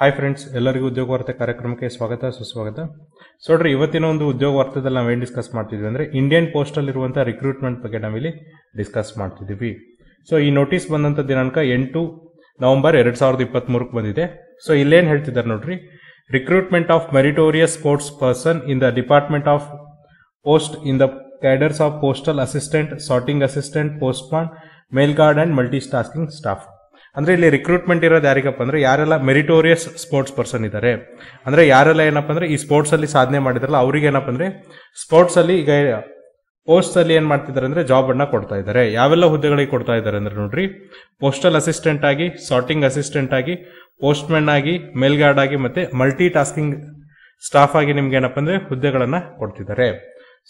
Hi friends, ಎಲ್ಲರಿಗೂ ಉದ್ಯೋಗ ವಾರ್ತೆ ಕಾರ್ಯಕ್ರಮಕ್ಕೆ ಸ್ವಾಗತ ಸುಸ್ವಾಗತ. ಸೊ ನೋಡ್ರಿ, ಇವತ್ತಿನ ಒಂದು ಉದ್ಯೋಗ ವಾರ್ತೆದಲ್ಲಿ ನಾವೇನು ಡಿಸ್ಕಸ್ ಮಾಡ್ತಿದ್ವಿ ಅಂದ್ರೆ ಇಂಡಿಯನ್ ಪೋಸ್ಟ್ ಅಲ್ಲಿ ಇರುವಂತಹ ರಿಕ್ರೂಟ್ಮೆಂಟ್ ಬಗ್ಗೆ ನಾವಿಲ್ಲಿ ಡಿಸ್ಕಸ್ ಮಾಡ್ತಿದ್ವಿ. ಸೊ ಈ ನೋಟಿಸ್ ಬಂದಂತ ದಿನಾಂಕ 8 ನವೆಂಬರ್ 2023 ಬಂದಿದೆ. ಸೊ ಇಲ್ಲೇನ್ ಹೇಳ್ತಿದ್ದಾರೆ ನೋಡ್ರಿ, recruitment of meritorious sports person in the department of post in the cadres of postal assistant, sorting assistant, postman, mail guard and multi tasking staff. ಅಂದ್ರೆ ಇಲ್ಲಿ ರಿಕ್ರೂಟ್ಮೆಂಟ್ ಇರೋದು ಯಾರಿಗಪ್ಪ ಅಂದ್ರೆ ಯಾರೆಲ್ಲ ಮೆರಿಟೋರಿಯಸ್ ಸ್ಪೋರ್ಟ್ಸ್ ಪರ್ಸನ್ ಇದ್ದಾರೆ, ಅಂದ್ರೆ ಯಾರೆಲ್ಲ ಏನಪ್ಪ ಅಂದ್ರೆ ಈ ಸ್ಪೋರ್ಟ್ಸ್ ಅಲ್ಲಿ ಸಾಧನೆ ಮಾಡಿದ್ರಲ್ಲ ಅವ್ರಿಗೆ ಏನಪ್ಪ ಅಂದ್ರೆ ಸ್ಪೋರ್ಟ್ಸ್ ಅಲ್ಲಿ ಈಗ ಪೋಸ್ಟ್ ಅಲ್ಲಿ ಏನ್ ಮಾಡ್ತಿದ್ದಾರೆ ಅಂದ್ರೆ ಜಾಬ್ ಅನ್ನ ಕೊಡ್ತಾ ಇದ್ದಾರೆ. ಯಾವೆಲ್ಲ ಹುದ್ದೆಗಳಿಗೆ ಕೊಡ್ತಾ ಇದ್ದಾರೆ ಅಂದ್ರೆ ನೋಡ್ರಿ, ಪೋಸ್ಟಲ್ ಅಸಿಸ್ಟೆಂಟ್ ಆಗಿ, ಸಾರ್ಟಿಂಗ್ ಅಸಿಸ್ಟೆಂಟ್ ಆಗಿ, ಪೋಸ್ಟ್ ಮ್ಯಾನ್ ಆಗಿ, ಮೇಲ್ಗಾರ್ಡ್ ಆಗಿ, ಮತ್ತೆ ಮಲ್ಟಿ ಟಾಸ್ಕಿಂಗ್ ಸ್ಟಾಫ್ ಆಗಿ ನಿಮ್ಗೆ ಏನಪ್ಪ ಅಂದ್ರೆ ಹುದ್ದೆಗಳನ್ನ ಕೊಡ್ತಿದ್ದಾರೆ.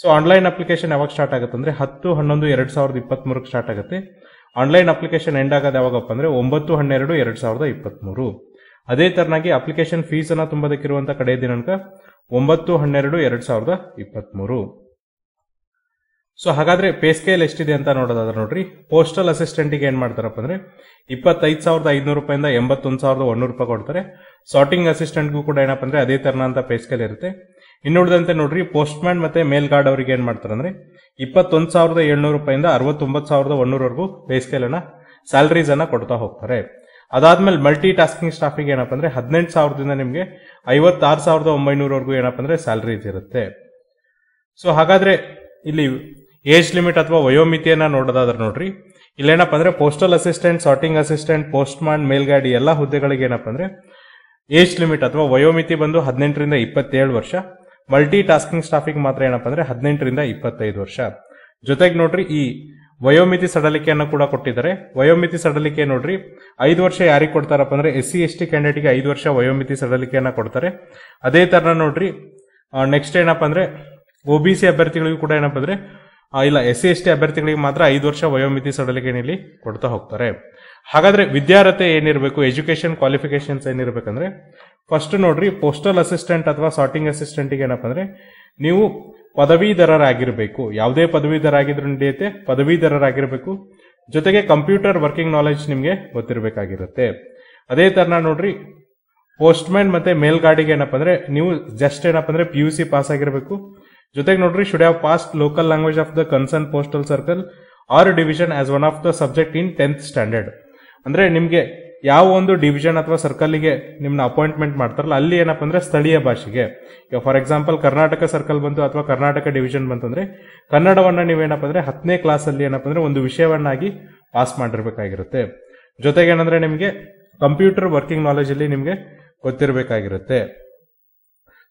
ಸೊ ಆನ್ಲೈನ್ ಅಪ್ಲಿಕೇಶನ್ ಯಾವಾಗ ಸ್ಟಾರ್ಟ್ ಆಗುತ್ತೆ ಅಂದ್ರೆ 10-11-2023 ಸ್ಟಾರ್ಟ್ ಆಗುತ್ತೆ. ಆನ್ಲೈನ್ ಅಪ್ಲಿಕೇಶನ್ ಎಂಡ್ ಆಗೋದು ಯಾವಾಗಪ್ಪ ಅಂದ್ರೆ 9-12-2023. ಅದೇ ತರನಾಗಿ ಅಪ್ಲಿಕೇಶನ್ ಫೀಸ್ ಅನ್ನ ತುಂಬದಕ್ಕಿರುವಂತಹ ಕಡೆಯ ದಿನಾಂಕ 9-12-2023. ಸೊ ಹಾಗಾದ್ರೆ ಪೇ ಸ್ಕೇಲ್ ಎಷ್ಟಿದೆ ಅಂತ ನೋಡೋದಾದ್ರೆ ನೋಡ್ರಿ, ಪೋಸ್ಟಲ್ ಅಸಿಸ್ಟೆಂಟ್ ಗೆ ಏನ್ ಮಾಡ್ತಾರಪ್ಪ ಅಂದ್ರೆ 25,500 ರೂಪಾಯಿಂದ 81,100 ರೂಪಾಯಿ ಕೊಡ್ತಾರೆ. ಸಾರ್ಟಿಂಗ್ ಅಸಿಸ್ಟೆಂಟ್ಗೂ ಕೂಡ ಏನಪ್ಪ ಅಂದ್ರೆ ಅದೇ ತರನಂತ ಪೇ ಸ್ಕೇಲ್ ಇರುತ್ತೆ. ಇನ್ನುಳಿದಂತೆ ನೋಡ್ರಿ, ಪೋಸ್ಟ್ ಮ್ಯಾನ್ ಮತ್ತೆ ಮೇಲ್ ಗಾರ್ಡ್ ಅವರಿಗೆ ಏನ್ ಮಾಡ್ತಾರೆ ಅಂದ್ರೆ 21,700 ರೂಪಾಯಿಂದ 69,100 ವರೆಗೂ ಪೇ ಸ್ಕೇಲ್ ಅನ್ನ ಸ್ಯಾಲರೀಸ್ ಅನ್ನ ಕೊಡ್ತಾ ಹೋಗ್ತಾರೆ. ಅದಾದ್ಮೇಲೆ ಮಲ್ಟಿ ಟಾಸ್ಕಿಂಗ್ ಸ್ಟಾಫಿಗೆ ಏನಪ್ಪ ಅಂದ್ರೆ 18,000ದಿಂದ ನಿಮ್ಗೆ 56,900 ವರೆಗೂ ಏನಪ್ಪ ಅಂದ್ರೆ ಸ್ಯಾಲರೀಸ್ ಇರುತ್ತೆ. ಸೊ ಹಾಗಾದ್ರೆ ಇಲ್ಲಿ ಏಜ್ ಲಿಮಿಟ್ ಅಥವಾ ವಯೋಮಿತಿಯನ್ನ ನೋಡೋದಾದ್ರೆ ನೋಡ್ರಿ, ಇಲ್ಲೇನಪ್ಪ ಅಂದ್ರೆ postal assistant, sorting assistant, postman, mail guard ಎಲ್ಲಾ ಹುದ್ದೆಗಳಿಗೆ ಏನಪ್ಪ ಅಂದ್ರೆ ಏಜ್ ಲಿಮಿಟ್ ಅಥವಾ ವಯೋಮಿತಿ ಬಂದು 18 ರಿಂದ 27 ವರ್ಷ. ಮಲ್ಟಿ ಟಾಸ್ಕಿಂಗ್ ಸ್ಟಾಫಿಗೆ ಮಾತ್ರ ಏನಪ್ಪ ಅಂದ್ರೆ 18 ರಿಂದ 25 ವರ್ಷ. ಜೊತೆಗೆ ನೋಡ್ರಿ, ಈ ವಯೋಮಿತಿ ಸಡಲಿಕೆಯನ್ನು ಕೂಡ ಕೊಟ್ಟಿದ್ದಾರೆ. ವಯೋಮಿತಿ ಸಡಲಿಕೆ ನೋಡ್ರಿ 5 ವರ್ಷ ಯಾರಿಗೆ ಕೊಡ್ತಾರಪ್ಪ ಅಂದ್ರೆ SC/ST ಕ್ಯಾಂಡಿಡೇಟ್ಗೆ 5 ವರ್ಷ ವಯೋಮಿತಿ ಸಡಲಿಕೆಯನ್ನ ಕೊಡ್ತಾರೆ. ಅದೇ ತರ ನೋಡ್ರಿ, ನೆಕ್ಸ್ಟ್ ಏನಪ್ಪ ಅಂದ್ರೆ OBC ಅಭ್ಯರ್ಥಿಗಳಿಗೂ ಕೂಡ ಏನಪ್ಪ ಅಂದ್ರೆ SC/ST ಅಭ್ಯರ್ಥಿಗಳಿಗೆ ಮಾತ್ರ 5 ವರ್ಷ ವಯೋಮಿತಿ ಸಡಲಿಕೆಯಲ್ಲಿ ಕೊಡ್ತಾ ಹೋಗ್ತಾರೆ. ಹಾಗಾದ್ರೆ ವಿದ್ಯಾರ್ಹತೆ ಏನಿರಬೇಕು, ಎಜುಕೇಶನ್ ಕ್ವಾಲಿಫಿಕೇಶನ್ಸ್ ಏನಿರಬೇಕಂದ್ರೆ ಫಸ್ಟ್ ನೋಡ್ರಿ, ಪೋಸ್ಟಲ್ ಅಸಿಸ್ಟೆಂಟ್ ಅಥವಾ ಸಾರ್ಟಿಂಗ್ ಅಸಿಸ್ಟೆಂಟ್ ಗೆ ಏನಪ್ಪ ಅಂದ್ರೆ ನೀವು ಪದವೀಧರರಾಗಿರ್ಬೇಕು. ಯಾವುದೇ ಪದವೀಧರ ಆಗಿದ್ರು ನಡೆಯುತ್ತೆ, ಪದವೀಧರರಾಗಿರ್ಬೇಕು. ಜೊತೆಗೆ ಕಂಪ್ಯೂಟರ್ ವರ್ಕಿಂಗ್ ನಾಲೆಜ್ ನಿಮ್ಗೆ ಗೊತ್ತಿರಬೇಕಾಗಿರುತ್ತೆ. ಅದೇ ತರನ ನೋಡ್ರಿ, ಪೋಸ್ಟ್ ಮ್ಯಾನ್ ಮತ್ತೆ ಮೇಲ್ಗಾಡಿಗೆ ಏನಪ್ಪ ಅಂದ್ರೆ ನೀವು ಜಸ್ಟ್ ಏನಪ್ಪ ಅಂದ್ರೆ PUC ಪಾಸ್ ಆಗಿರ್ಬೇಕು. ಜೊತೆಗೆ ನೋಡ್ರಿ, should have passed local language of the concern postal circle or division as one of the subject in 10th standard. ಅಂದ್ರೆ ನಿಮ್ಗೆ ಯಾವ ಒಂದು ಡಿವಿಷನ್ ಅಥವಾ ಸರ್ಕಲ್ಗೆ ನಿಮ್ನ ಅಪಾಯಿಂಟ್ಮೆಂಟ್ ಮಾಡ್ತಾರಲ್ಲ ಅಲ್ಲಿ ಏನಪ್ಪ ಅಂದ್ರೆ ಸ್ಥಳೀಯ ಭಾಷೆಗೆ, ಫಾರ್ ಎಕ್ಸಾಂಪಲ್ ಕರ್ನಾಟಕ ಸರ್ಕಲ್ ಬಂತು ಅಥವಾ ಕರ್ನಾಟಕ ಡಿವಿಷನ್ ಬಂತಂದ್ರೆ ಕನ್ನಡವನ್ನ ನೀವೇನಪ್ಪ ಅಂದ್ರೆ 10ನೇ ಕ್ಲಾಸ್ ಅಲ್ಲಿ ಏನಪ್ಪ ಅಂದ್ರೆ ಒಂದು ವಿಷಯವನ್ನಾಗಿ ಪಾಸ್ ಮಾಡಿರ್ಬೇಕಾಗಿರುತ್ತೆ. ಜೊತೆಗೆ ಏನಂದ್ರೆ ನಿಮ್ಗೆ ಕಂಪ್ಯೂಟರ್ ವರ್ಕಿಂಗ್ ನಾಲೆಜ್ ಅಲ್ಲಿ ನಿಮ್ಗೆ ಗೊತ್ತಿರಬೇಕಾಗಿರುತ್ತೆ.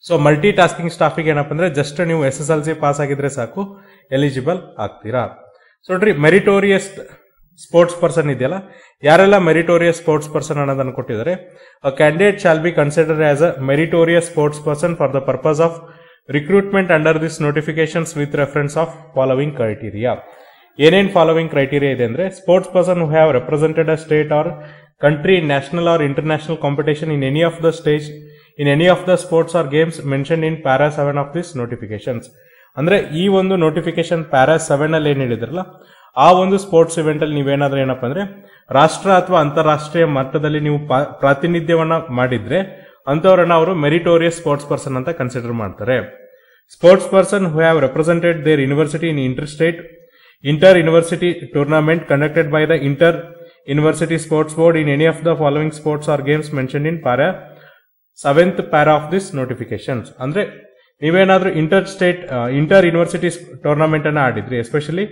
ಸೊ ಮಲ್ಟಿ ಟಾಸ್ಕಿಂಗ್ ಸ್ಟಾಫಿಗೆ ಏನಪ್ಪ ಅಂದ್ರೆ ಜಸ್ಟ್ ನೀವು SSLC ಪಾಸ್ ಆಗಿದ್ರೆ ಸಾಕು, ಎಲಿಜಿಬಲ್ ಆಗ್ತೀರಾ. ಸೊ ನೋಡ್ರಿ, ಮೆರಿಟೋರಿಯಸ್ ಸ್ಪೋರ್ಟ್ಸ್ ಪರ್ಸನ್ ಇದೆಯಲ್ಲ, ಯಾರೆಲ್ಲ ಮೆರಿಟೋರಿಯಸ್ ಸ್ಪೋರ್ಟ್ಸ್ ಪರ್ಸನ್ ಅನ್ನೋದನ್ನು ಕೊಟ್ಟಿದ್ದಾರೆ. A candidate shall be considered as a meritorious sports person for the purpose of recruitment under this notifications with reference of following criteria. ಏನೇನ್ following criteria ಇದೆ ಅಂದ್ರೆ, sports person who have represented a state or country in national or international competition in any of the stage in any of the sports or games mention in para 7 of this notifications. ಅಂದ್ರೆ ಈ ಒಂದು notification para 7 ಅಲ್ಲಿ ಏನ್ ಹೇಳಿದ್ರಲ್ಲ ಆ ಒಂದು sports event ಅಲ್ಲಿ ನೀವೇನಾದ್ರೂ ಏನಪ್ಪ ಅಂದ್ರೆ ರಾಷ್ಟ್ರ ಅಥವಾ ಅಂತಾರಾಷ್ಟ್ರೀಯ ಮಟ್ಟದಲ್ಲಿ ನೀವು ಪ್ರಾತಿನಿಧ್ಯವನ್ನ ಮಾಡಿದ್ರೆ ಅಂತವರನ್ನ ಅವರು ಮೆರಿಟೋರಿಯಸ್ ಸ್ಪೋರ್ಟ್ಸ್ ಪರ್ಸನ್ ಅಂತ ಕನ್ಸಿಡರ್ ಮಾಡ್ತಾರೆ. Sports person who have represented their university in inter state inter university tournament conducted by the inter university sports board in any of the following sports or games mention in para 7 of this notifications. ಅಂದ್ರೆ ನೀವೇನಾದ್ರೂ inter university tournament ಅನ್ನ ಆಡಿದ್ರಿ, especially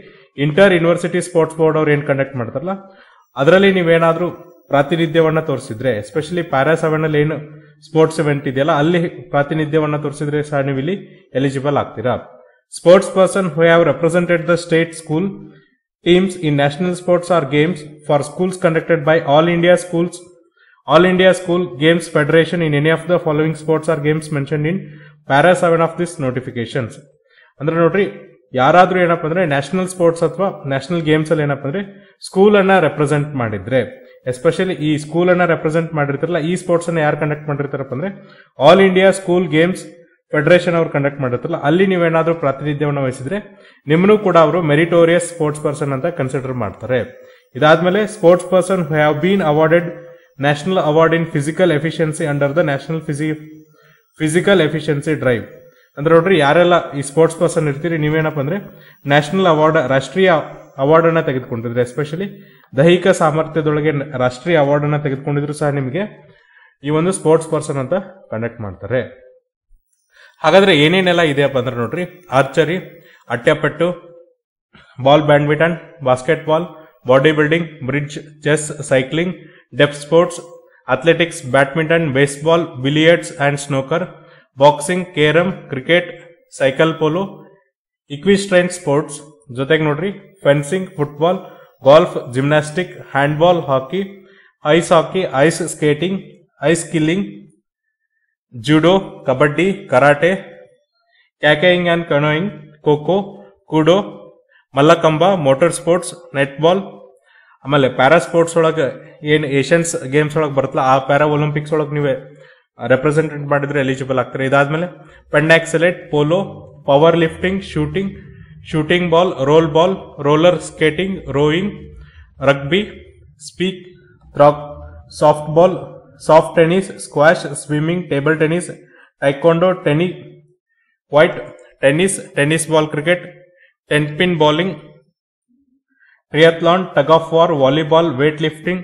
inter university sports board ಅವ್ರು ಏನ್ conduct ಮಾಡ್ತಾರಲ್ಲ ಅದರಲ್ಲಿ ನೀವೇನಾದ್ರೂ ಪ್ರಾತಿನಿಧ್ಯವನ್ನ ತೋರಿಸಿದ್ರೆ, ಎಸ್ಪೆಷಲಿ ಪ್ಯಾರಾ 7 ಅಲ್ಲಿ ಏನು ಸ್ಪೋರ್ಟ್ಸ್ ಇವೆಂಟ್ ಇದೆಯಲ್ಲ ಅಲ್ಲಿ ಪ್ರಾತಿನಿಧ್ಯವನ್ನ ತೋರಿಸಿದ್ರೆ ಸಹ ನೀವು ಇಲ್ಲಿ ಎಲಿಜಿಬಲ್ ಆಗ್ತೀರಾ. Sports person who have represented the state school teams in national sports or games for schools conducted by all India school games federation in any of the following sports or games mentioned in para 7 of this notifications. ಅಂದ್ರೆ ನೋಡ್ರಿ, ಯಾರಾದ್ರೂ ಏನಪ್ಪ ಅಂದ್ರೆ national sports ಅಥವಾ national games ಅಲ್ಲಿ ಏನಪ್ಪ ಅಂದ್ರೆ school ಅನ್ನ ರೆಪ್ರೆಸೆಂಟ್ ಮಾಡಿದ್ರೆ, ಎಸ್ಪೆಷಲಿ ಈ ಸ್ಕೂಲ್ ಅನ್ನ ರೆಪ್ರೆಸೆಂಟ್ ಮಾಡಿರ್ತಾರಲ್ಲ ಈ ಸ್ಪೋರ್ಟ್ಸ್ ಅನ್ನ ಯಾರು ಕಂಡಕ್ಟ್ ಮಾಡಿರ್ತಾರಪ್ಪ ಅಂದ್ರೆ all India school games federation ಅವ್ರು ಕಂಡಕ್ಟ್ ಮಾಡಿರ್ತಾರಲ್ಲ ಅಲ್ಲಿ ನೀವೇನಾದ್ರೂ ಪ್ರಾತಿನಿಧ್ಯವನ್ನ ವಹಿಸಿದ್ರೆ ನಿಮ್ಮನ್ನು ಕೂಡ ಅವರು ಮೆರಿಟೋರಿಯಸ್ ಸ್ಪೋರ್ಟ್ಸ್ ಪರ್ಸನ್ ಅಂತ ಕನ್ಸಿಡರ್ ಮಾಡ್ತಾರೆ. ಇದಾದ್ಮೇಲೆ sports person have been awarded National Award in Physical Efficiency under the National Physical Efficiency Drive. ಅಂದ್ರೆ ನೋಡ್ರಿ ಯಾರೆಲ್ಲ ಈ ಸ್ಪೋರ್ಟ್ಸ್ ಪರ್ಸನ್ ಇರ್ತೀರಿ ನೀವೇನಪ್ಪ ಅಂದ್ರೆ ನ್ಯಾಷನಲ್ ಅವಾರ್ಡ್ ರಾಷ್ಟ್ರೀಯ ಅವಾರ್ಡ್ ಅನ್ನ ತೆಗೆದುಕೊಂಡಿದ್ರೆ ಎಸ್ಪೆಷಲಿ ದೈಹಿಕ ಸಾಮರ್ಥ್ಯದೊಳಗೆ ರಾಷ್ಟ್ರೀಯ ಅವಾರ್ಡ್ ಅನ್ನ ತೆಗೆದುಕೊಂಡಿದ್ರು ಸಹ ನಿಮಗೆ ಈ ಒಂದು ಸ್ಪೋರ್ಟ್ಸ್ ಪರ್ಸನ್ ಅಂತ ಕಂಡಕ್ಟ್ ಮಾಡ್ತಾರೆ. ಹಾಗಾದ್ರೆ ಏನೇನೆಲ್ಲ ಇದೆಯಪ್ಪ ಅಂದ್ರೆ ನೋಡ್ರಿ archery, ಅಟ್ಟೆಪಟ್ಟು, ball badminton, basketball, body building, bridge, chess, cycling, deaf sports, athletics, badminton, baseball, billiards and snooker, boxing, carrom, cricket, cycle polo, equestrian sports जोतेगे नोड्री fencing, football, golf, gymnastic, handball, hockey, ice skating, ice skiing, judo, kabaddi, karate, kayaking and canoeing, kho kho, kudo, mallakhamba, motor sports, netball, ಆಮೇಲೆ para sports ಒಳಗ ಏನ್ Asians games ಒಳಗ ಬರ್ತಲ್ಲ ಆ para Olympics ಒಳಗ ನೀವೇ ರೆಪ್ರೆಸೆಂಟೇಟ್ ಮಾಡಿದ್ರೆ ಎಲಿಜಿಬಲ್ ಆಗ್ತಾರೆ. ಇದಾದ್ಮೇಲೆ pencak silat, polo, powerlifting, shooting ball, roll ball, roller skating, rowing, rugby, sepak, softball, soft tennis, squash, swimming, table tennis, taekwondo, white tennis, tennis ball, cricket, ten pin bowling, triathlon, tug of war, volleyball, weightlifting,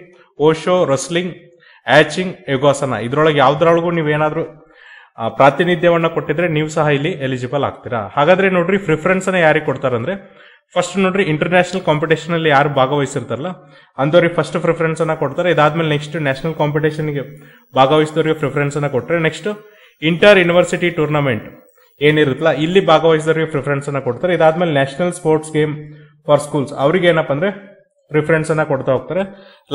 wushu, wrestling, yachting, yogasana ಇದರೊಳಗೆ ಯಾವುದರೊಳಗೂ ನೀವು ಏನಾದರೂ ಪ್ರಾತಿನಿಧ್ಯವನ್ನ ಕೊಟ್ಟಿದ್ರೆ ನೀವು ಸಹ ಇಲ್ಲಿ eligible ಆಗ್ತೀರಾ. ಹಾಗಾದ್ರೆ ನೋಡ್ರಿ ಪ್ರಿಫರೆನ್ಸ್ ಅನ್ನು ಯಾರಿಗೆ ಕೊಡ್ತಾರೆ ಅಂದ್ರೆ ಫಸ್ಟ್ ನೋಡ್ರಿ ಇಂಟರ್ನ್ಯಾಷನಲ್ ಕಾಂಪಿಟೇಷನ್ ಅಲ್ಲಿ ಯಾರು ಭಾಗವಹಿಸಿರ್ತಾರಲ್ಲ ಅಂತವರಿಗೆ ಫಸ್ಟ್ ಪ್ರಿಫರೆನ್ಸ್ ಅನ್ನ ಕೊಡ್ತಾರೆ. ಇದಾದ್ಮೇಲೆ ನೆಕ್ಸ್ಟ್ ನ್ಯಾಷನಲ್ ಕಾಂಪಿಟೇಷನ್ ಗೆ ಭಾಗವಹಿಸಿದವರಿಗೆ ಪ್ರಿಫರೆನ್ಸ್ ಅನ್ನ ಕೊಟ್ಟರೆ ನೆಕ್ಸ್ಟ್ ಇಂಟರ್ ಯೂನಿವರ್ಸಿಟಿ ಟೂರ್ನಮೆಂಟ್ ಏನಿರುತ್ತಲ್ಲ ಇಲ್ಲಿ ಭಾಗವಹಿಸಿದವರಿಗೆ ಪ್ರಿಫರೆನ್ಸ್ ಅನ್ನ ಕೊಡ್ತಾರೆ. ಇದಾದ್ಮೇಲೆ national sports game for schools ಅವ್ರಿಗೆ ಏನಪ್ಪ ಅಂದ್ರೆ ಪ್ರಿಫರೆನ್ಸ್ ಅನ್ನ ಕೊಡ್ತಾ ಹೋಗ್ತಾರೆ.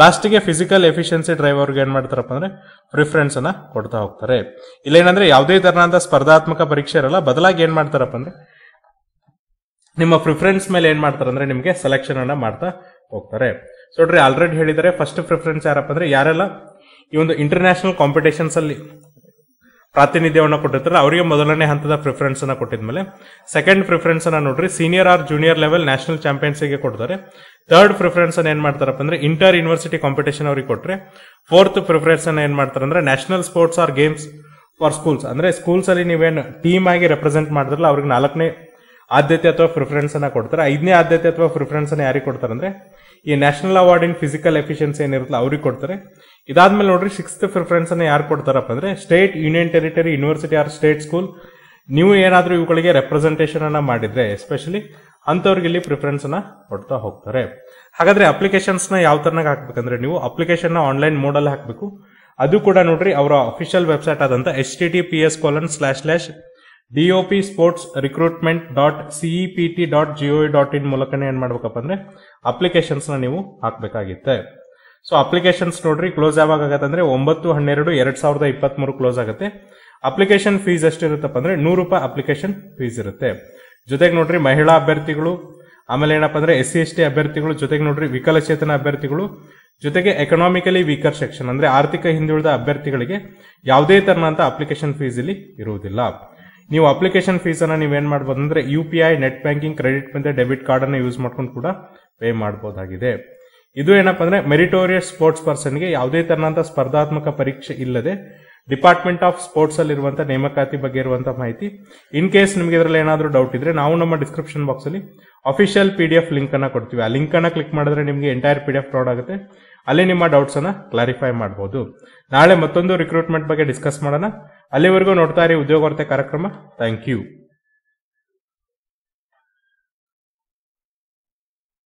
ಲಾಸ್ಟ್ಗೆ ಫಿಸಿಕಲ್ ಎಫಿಷಿಯನ್ಸಿ ಡ್ರೈವ್ ಅವ್ರಿಗೆ ಏನ್ ಮಾಡ್ತಾರಪ್ಪ ಅಂದ್ರೆ ಪ್ರಿಫರೆನ್ಸ್ ಅನ್ನ ಕೊಡ್ತಾ ಹೋಗ್ತಾರೆ. ಇಲ್ಲೇನಂದ್ರೆ ಯಾವುದೇ ತರನಾದ ಸ್ಪರ್ಧಾತ್ಮಕ ಪರೀಕ್ಷೆ ಇರಲ್ಲ, ಬದಲಾಗಿ ಏನ್ ಮಾಡ್ತಾರಪ್ಪ ಅಂದ್ರೆ ನಿಮ್ಮ ಪ್ರಿಫರೆನ್ಸ್ ಮೇಲೆ ಏನ್ ಮಾಡ್ತಾರೆ ಅಂದ್ರೆ ನಿಮ್ಗೆ ಸೆಲೆಕ್ಷನ್ ಅನ್ನ ಮಾಡ್ತಾ ಹೋಗ್ತಾರೆ. ಸೊ ನೋಡ್ರಿ ಆಲ್ರೆಡಿ ಹೇಳಿದರೆ ಫಸ್ಟ್ ಪ್ರಿಫರೆನ್ಸ್ ಯಾರಪ್ಪ ಅಂದ್ರೆ ಯಾರೆಲ್ಲ ಈ ಒಂದು ಇಂಟರ್ನ್ಯಾಷನಲ್ ಕಾಂಪಿಟೇಷನ್ಸ್ ಅಲ್ಲಿ ಪ್ರಾತಿನಿಧ್ಯವನ್ನ ಕೊಟ್ಟಿರ್ತಾರೆ ಅವರಿಗೆ ಮೊದಲನೇ ಹಂತದ ಪ್ರಿಫರೆನ್ಸ್ ಅನ್ನ ಕೊಟ್ಟಿದ್ಮೇಲೆ ಸೆಕೆಂಡ್ ಪ್ರಿಫರೆನ್ಸ್ ಅನ್ನ ನೋಡ್ರಿ senior or junior level national champions ಗೆ ಕೊಡ್ತಾರೆ. ಥರ್ಡ್ ಪ್ರಿಫರೆನ್ಸ್ ಅನ್ನ ಏನ್ ಮಾಡ್ತಾರಪ್ಪ ಅಂದ್ರೆ ಇಂಟರ್ ಯೂನಿವರ್ಸಿಟಿ ಕಾಂಪಿಟೇಷನ್ ಅವ್ರಿಗೆ ಕೊಟ್ರೆ ಫೋರ್ತ್ ಪ್ರಿಫರೆನ್ಸ್ ಅನ್ನ ಏನ್ ಮಾಡ್ತಾರೆ ಅಂದ್ರೆ national sports or games for schools ಅಂದ್ರೆ ಸ್ಕೂಲ್ಸ್ ಅಲ್ಲಿ ನೀವೇನು ಟೀಮ್ ಆಗಿ ರೆಪ್ರೆಸೆಂಟ್ ಮಾಡಿದ್ರಲ್ಲ ಅವ್ರಿಗೆ ನಾಲ್ಕನೇ ಆದ್ಯತೆ ಅಥವಾ ಪ್ರಿಫರೆನ್ಸ್ ಅನ್ನ ಕೊಡ್ತಾರೆ. ಐದನೇ ಆದ್ಯತೆ ಅಥವಾ ಪ್ರಿಫರೆನ್ಸ್ ಅನ್ನ ಯಾರಿಗೆ ಕೊಡ್ತಾರೆ ಅಂದ್ರೆ ಈ national award in physical efficiency ಏನಿರುತ್ತಲ್ಲ ಅವ್ರಿಗೆ ಕೊಡ್ತಾರೆ. ಇದಾದ್ಮೇಲೆ ನೋಡ್ರಿ ಸಿಕ್ಸ್ತ್ ಪ್ರಿಫರೆನ್ಸ್ ಅನ್ನ ಯಾರು ಕೊಡ್ತಾರಪ್ಪ ಅಂದ್ರೆ state, union territory, university or state school ನೀವು ಏನಾದ್ರೂ ಇವುಗಳಿಗೆ ರೆಪ್ರೆಸೆಂಟೇಷನ್ ಅನ್ನ ಮಾಡಿದ್ರೆ ಎಸ್ಪೆಷಲಿ ಅಂತವ್ರಿಗೆ ಇಲ್ಲಿ ಪ್ರಿಫರೆನ್ಸ್ ಅನ್ನ ಕೊಡ್ತಾ ಹೋಗ್ತಾರೆ. ಹಾಗಾದ್ರೆ ಅಪ್ಲಿಕೇಶನ್ಸ್ ನ ಯಾವ ತರನಾಗಿ ಹಾಕ್ಬೇಕಂದ್ರೆ ನೀವು ಅಪ್ಲಿಕೇಶನ್ ನ ಆನ್ಲೈನ್ ಮೋಡ್ ಅಲ್ಲಿ ಹಾಕ್ಬೇಕು. ಅದು ಕೂಡ ನೋಡ್ರಿ ಅವರ ಅಫಿಷಿಯಲ್ ವೆಬ್ಸೈಟ್ ಆದಂತ https://dopsportsrecruitment.cepet.gov.in ಮೂಲಕನೇ ಏನ್ ಮಾಡ್ಬೇಕಪ್ಪ ಅಂದ್ರೆ ಅಪ್ಲಿಕೇಶನ್ಸ್ ನ ನೀವು ಹಾಕ್ಬೇಕಾಗಿತ್ತೆ. ಸೊ ಅಪ್ಲಿಕೇಶನ್ಸ್ ನೋಡ್ರಿ ಕ್ಲೋಸ್ ಯಾವಾಗ ಆಗತ್ತೆ ಅಂದ್ರೆ 9/12/2023 ಕ್ಲೋಸ್ ಆಗುತ್ತೆ. ಅಪ್ಲಿಕೇಶನ್ ಫೀಸ್ ಎಷ್ಟಿರುತ್ತಪ್ಪ ಅಂದ್ರೆ ₹100 ಅಪ್ಲಿಕೇಶನ್ ಫೀಸ್ ಇರುತ್ತೆ. ಜೊತೆಗೆ ನೋಡ್ರಿ ಮಹಿಳಾ ಅಭ್ಯರ್ಥಿಗಳು, ಆಮೇಲೆ ಏನಪ್ಪಾ ಅಂದ್ರೆ SC/ST ಅಭ್ಯರ್ಥಿಗಳು, ಜೊತೆಗೆ ನೋಡ್ರಿ ವಿಕಲಚೇತನ ಅಭ್ಯರ್ಥಿಗಳು, ಜೊತೆಗೆ ಎಕನಾಮಿಕಲಿ ವೀಕರ್ ಸೆಕ್ಷನ್ ಅಂದ್ರೆ ಆರ್ಥಿಕ ಹಿಂದುಳಿದ ಅಭ್ಯರ್ಥಿಗಳಿಗೆ ಯಾವುದೇ ತರನಾದ ಅಪ್ಲಿಕೇಶನ್ ಫೀಸ್ ಇಲ್ಲಿ ಇರುವುದಿಲ್ಲ. ನೀವು ಅಪ್ಲಿಕೇಶನ್ ಫೀಸ್ ಅನ್ನ ನೀವೇನ್ ಮಾಡಬಹುದು ಅಂದ್ರೆ UPI, ನೆಟ್ ಬ್ಯಾಂಕಿಂಗ್, ಕ್ರೆಡಿಟ್ ಮತ್ತೆ ಡೆಬಿಟ್ ಕಾರ್ಡ್ ಅನ್ನ ಯೂಸ್ ಮಾಡ್ಕೊಂಡು ಕೂಡ ಪೇ ಮಾಡಬಹುದಾಗಿದೆ. ಇದು ಏನಪ್ಪಾ ಅಂದ್ರೆ ಮೆರಿಟೋರಿಯಸ್ ಸ್ಪೋರ್ಟ್ಸ್ ಪರ್ಸನ್ ಗೆ ಯಾವುದೇ ತರನಾದ ಸ್ಪರ್ಧಾತ್ಮಕ ಪರೀಕ್ಷೆ ಇಲ್ಲದೆ ಡಿಪಾರ್ಟ್ಮೆಂಟ್ ಆಫ್ ಸ್ಪೋರ್ಟ್ಸ್ ಅಲ್ಲಿ ಇರುವಂತಹ ನೇಮಕಾತಿ ಬಗ್ಗೆ ಇರುವಂತಹ ಮಾಹಿತಿ. ಇನ್ ಕೇಸ್ ನಿಮ್ಗೆ ಇದರಲ್ಲಿ ಏನಾದ್ರೂ ಡೌಟ್ ಇದ್ರೆ ನಾವು ನಮ್ಮ ಡಿಸ್ಕ್ರಿಪ್ಷನ್ ಬಾಕ್ಸ್ ಅಲ್ಲಿ ಅಫಿಷಿಯಲ್ PDF ಲಿಂಕ್ ಅನ್ನ ಕೊಡ್ತೀವಿ. ಆ ಲಿಂಕ್ ಅನ್ನ ಕ್ಲಿಕ್ ಮಾಡಿದ್ರೆ ನಿಮ್ಗೆ ಎಂಟೈರ್ PDF ಡೌನ್ಲೋಡ್ ಆಗುತ್ತೆ. ಅಲ್ಲಿ ನಿಮ್ಮ ಡೌಟ್ಸ್ ಅನ್ನ ಕ್ಲಾರಿಫೈ ಮಾಡಬಹುದು. ನಾಳೆ ಮತ್ತೊಂದು ರಿಕ್ರೂಟ್ಮೆಂಟ್ ಬಗ್ಗೆ ಡಿಸ್ಕಸ್ ಮಾಡೋಣ. ಅಲ್ಲಿವರೆಗೂ ನೋಡ್ತಾ ಇರಿ ಉದ್ಯೋಗವಾರ್ತೆ ಕಾರ್ಯಕ್ರಮ. Thank you.